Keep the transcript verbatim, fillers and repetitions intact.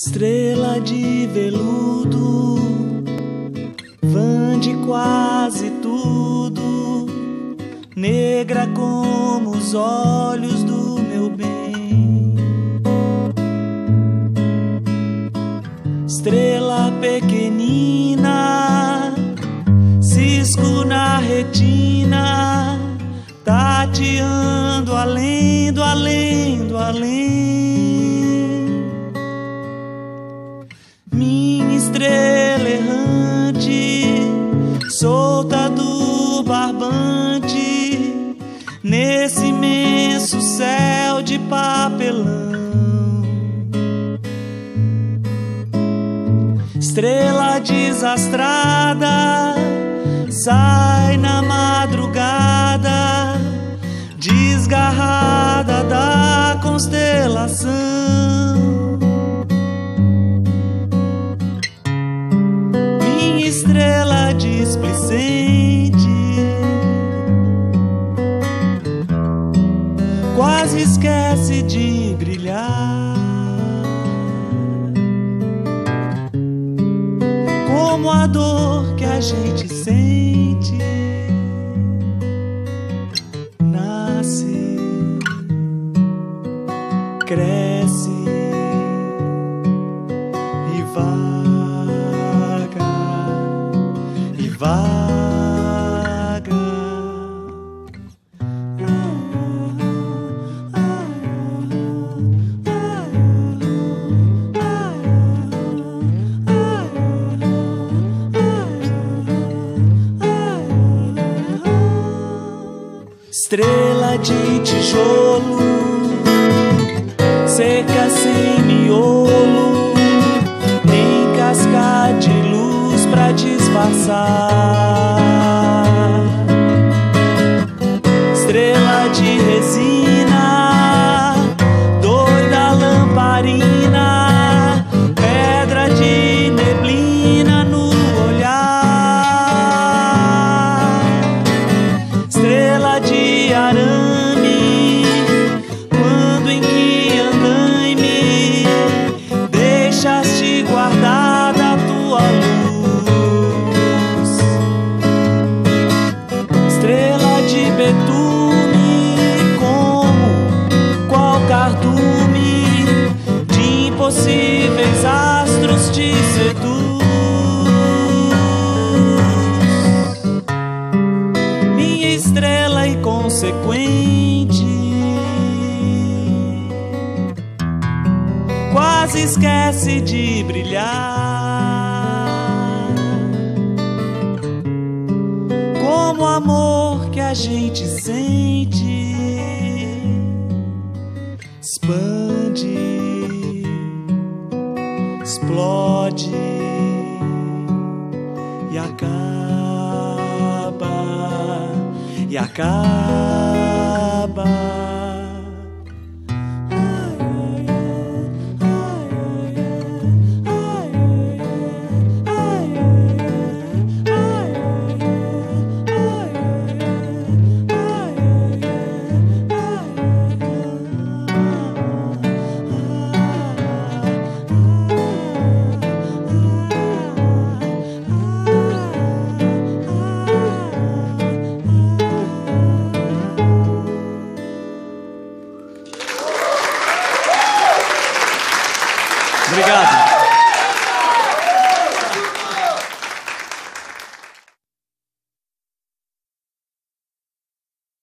Estrela de veludo, vã de quase tudo, negra como os olhos do meu bem. Estrela pequenina, cisco na retina, tateando além do além do além. Minha estrela errante, solta do barbante, nesse imenso céu de papelão. Estrela desastrada, sai na madrugada, desgarrada da constelação. Minha estrela displicente, quase esquece de brilhar, como a dor que a gente sente nasce, cresce e vaga, e vaga. Estrela de tijolo, seca sem miolo, nem casca de luz pra disfarçar. Estrela de resina, doida lamparina, pedra de neblina no olhar. Estrela de arame, quando em que andaime deixaste guardada a tua luz. Estrela de betume, como qual cardume de impossíveis astros te seduz. Minha estrela consequente, quase esquece de brilhar, como o amor que a gente sente expande, explode e acaba. E acaba. Obrigado.